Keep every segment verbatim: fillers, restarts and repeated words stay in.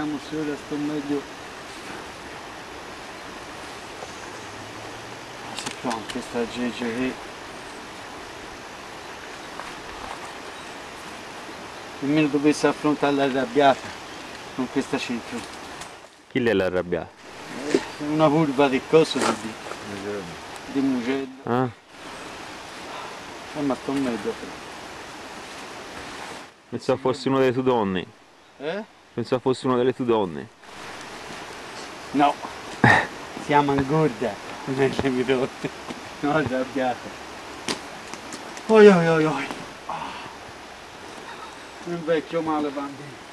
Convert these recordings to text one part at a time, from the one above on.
vediamo se ora sto meglio. Ma si fa anche sta G G V. Nemmeno dovessi affrontare l'arrabbiata con questa cintura. Chi l'è l'arrabbiata? Una curva di coso di, di Mugello. Ah. Eh, ma sto meglio. Pensavo fossi una delle tue donne. Eh? Pensavo fossi una delle tue donne. No. Siamo in gorda, non è che mi rotte. No, arrabbiata. Oi oi oi oi. Un oh. Vecchio male bambino.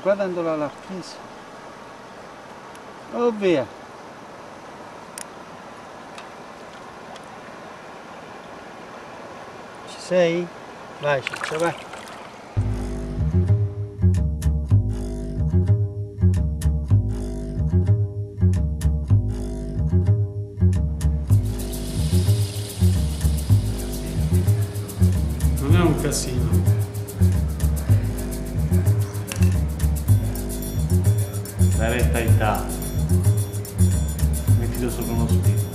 Guardandola la chiesa, oh via, ci sei? Vai Ciccio, vai. Non è un casino. La retta età, mettito sopra uno spirito.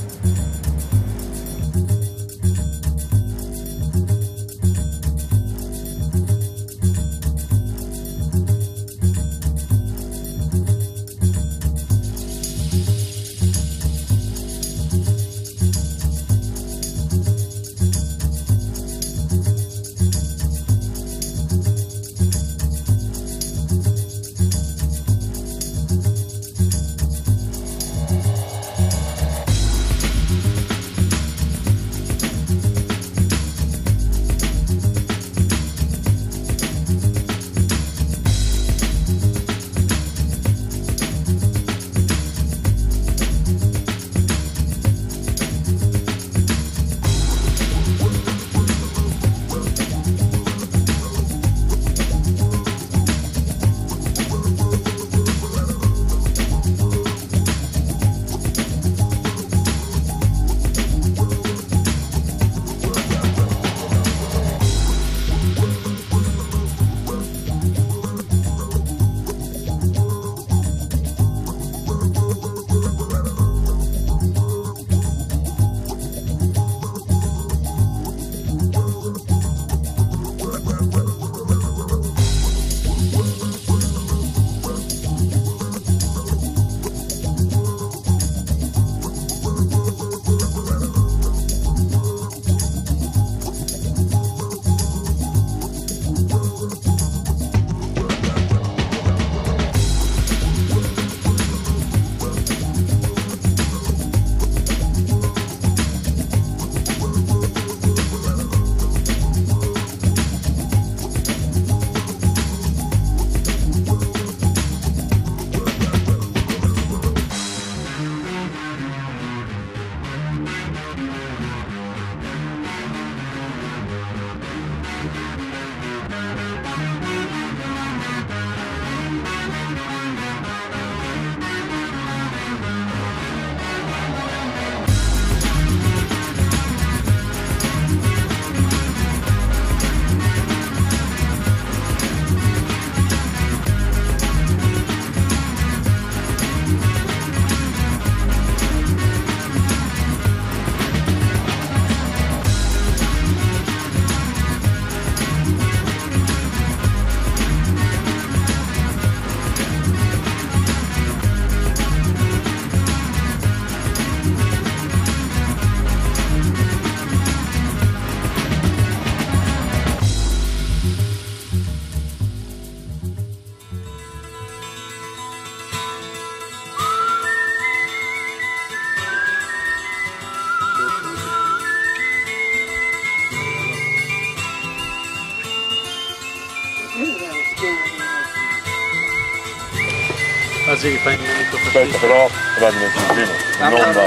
Ah si, sì, fai un momento fastidio. Però prendi il cugino, non va.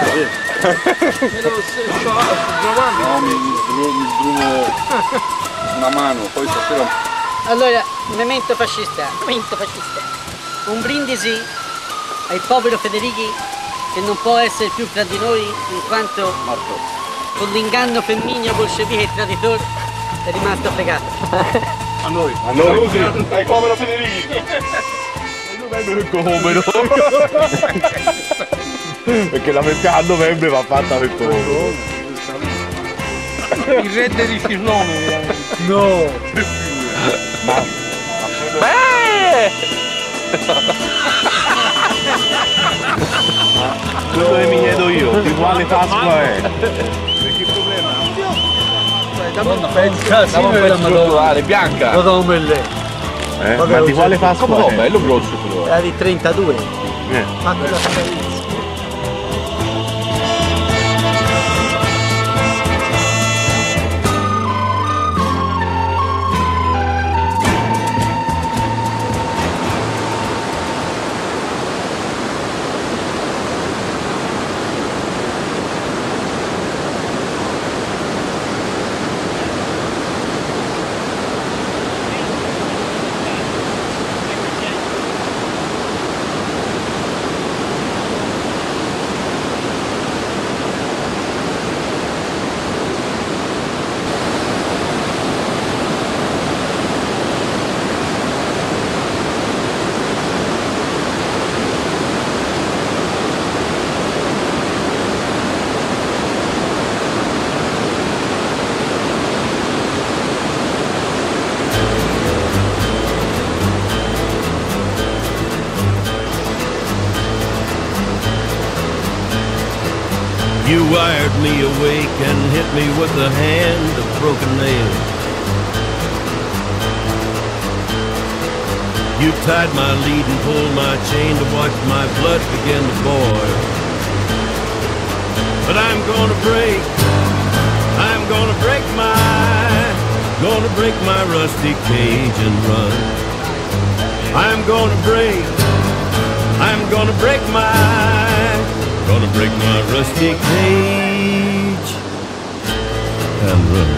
Così. Me lo sto provando. No, mi, mi sdrumo una mano, poi stasera... Allora, momento fascista, momento fascista. Un brindisi al povero Federighi che non può essere più tra di noi in quanto... Morto. Con l'inganno femminio bolscevico e traditore è rimasto fregato. A noi. A noi. Dai, povero Federighi. A novembre comero. Perché la festa a novembre va fatta per comero. Il rete di Cirlone. No. Ma. Beh. Quello che mi chiedo io, di quale Pasqua è? Dammi un pezzo di bianca! Lo do un bel lei! Eh? Ma di quale Pasqua? Come è? Bello grosso quello! Era di trentadue! Eh. Ma cosa fai? You wired me awake and hit me with a hand of broken nails. You tied my lead and pulled my chain to watch my blood begin to boil. But I'm gonna break, I'm gonna break my, gonna break my rusty cage and run. I'm gonna break, I'm gonna break my, gonna break my rusty cage and run.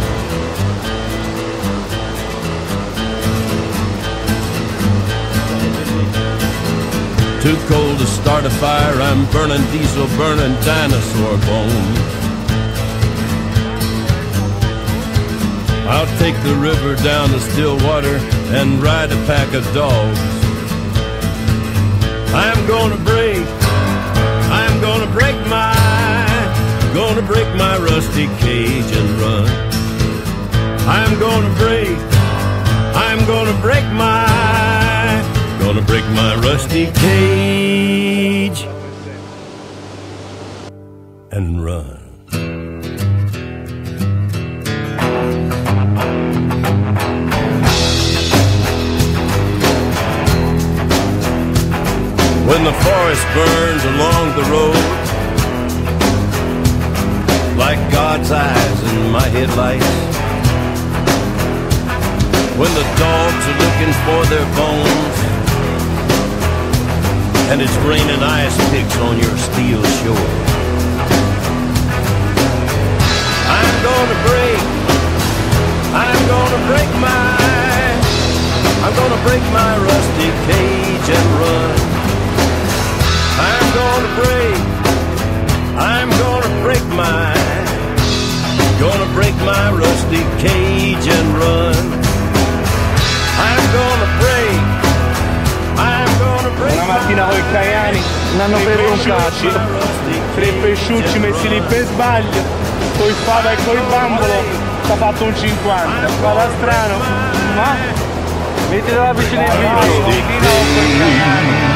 Too cold to start a fire, I'm burning diesel, burning dinosaur bone. I'll take the river down to Stillwater and ride a pack of dogs. I'm gonna break, I'm gonna break my, gonna break my rusty cage and run. I'm gonna break, I'm gonna break my, gonna break my rusty cage and run. When the forest burns along the road, like God's eyes in my headlights. When the dogs are looking for their bones, and it's raining ice picks on your steel shore. I'm gonna break, I'm gonna break my, I'm gonna break my rusty cage and run. I'm gonna break, I'm gonna break my, gonna break my rusty cage and run. I'm gonna break, I'm gonna break. Una mattina con i Caiani l'hanno perroncato, tre pesciucci messi lì per sbaglio, coi fava e col bambolo, t'ha fatto un cinquanta, stava strano, ma mettete la vicina in video, fino a